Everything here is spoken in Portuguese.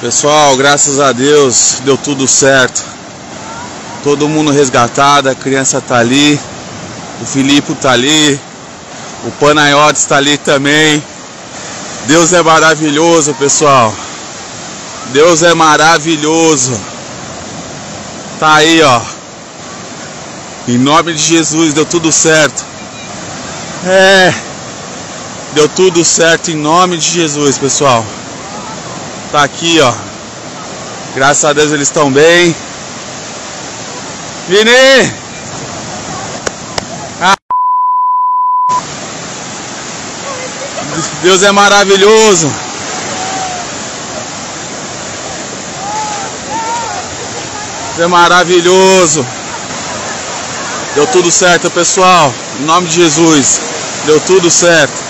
Pessoal, graças a Deus deu tudo certo. Todo mundo resgatado, a criança tá ali, o Filipe tá ali, o Panayote está ali também. Deus é maravilhoso, pessoal. Deus é maravilhoso. Tá aí, ó. Em nome de Jesus, deu tudo certo. É. Deu tudo certo em nome de Jesus, pessoal. Tá aqui, ó. Graças a Deus eles estão bem. Vini! Ah. Deus é maravilhoso. Deus é maravilhoso. Deu tudo certo, pessoal. Em nome de Jesus. Deu tudo certo.